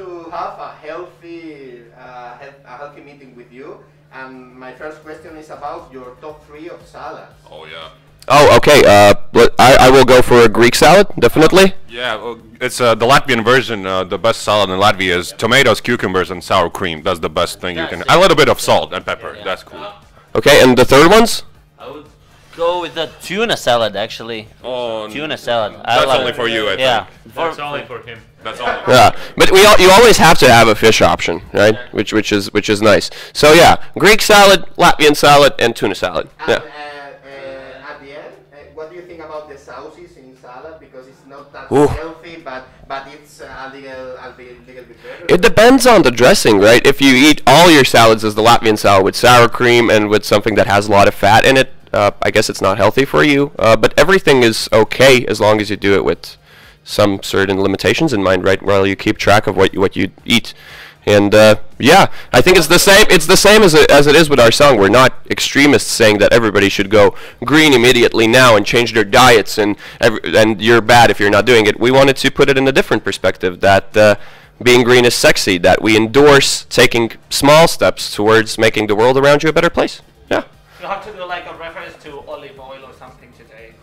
want to have a healthy meeting with you, and my first question is about your top 3 of salads. Oh yeah. Oh, okay. I will go for a Greek salad, definitely. Yeah, it's the Latvian version. The best salad in Latvia is tomatoes, cucumbers, and sour cream. That's the best thing you can. A little bit of salt and pepper. Yeah, yeah. That's cool. Okay, and the third ones? I would go with the tuna salad, actually. Oh, tuna salad. That's only for you, I think. Yeah, that's only for him. That's all. Yeah, but you always have to have a fish option, right? Yeah. Which is nice. So yeah, Greek salad, Latvian salad, and tuna salad. Yeah. What do you think about the sauces in salad? Because it's not that healthy, but it's a little bit better. It depends on the dressing, right? If you eat all your salads as the Latvian salad with sour cream and with something that has a lot of fat in it, I guess it's not healthy for you. But everything is okay as long as you do it with some certain limitations in mind, right? While you keep track of what you eat. And yeah, I think it's the same. It's the same as it is with our song. We're not extremists saying that everybody should go green immediately now and change their diets, and you're bad if you're not doing it. We wanted to put it in a different perspective, that being green is sexy, that we endorse taking small steps towards making the world around you a better place. Yeah. You have to do like a reference to olive oil or something today.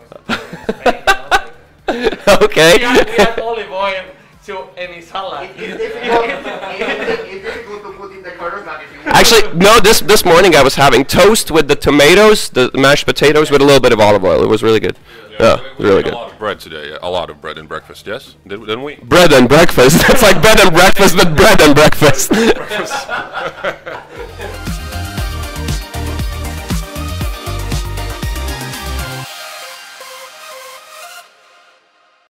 Okay. We had olive oil. Any salad. It's difficult to put in the corner, but if you actually, no, this morning I was having toast with the tomatoes, the mashed potatoes with a little bit of olive oil. It was really good. Yeah, yeah, really good. A lot of bread today. A lot of bread and breakfast. Yes, didn't we? Bread and breakfast. It's like bed and breakfast, but bread and breakfast.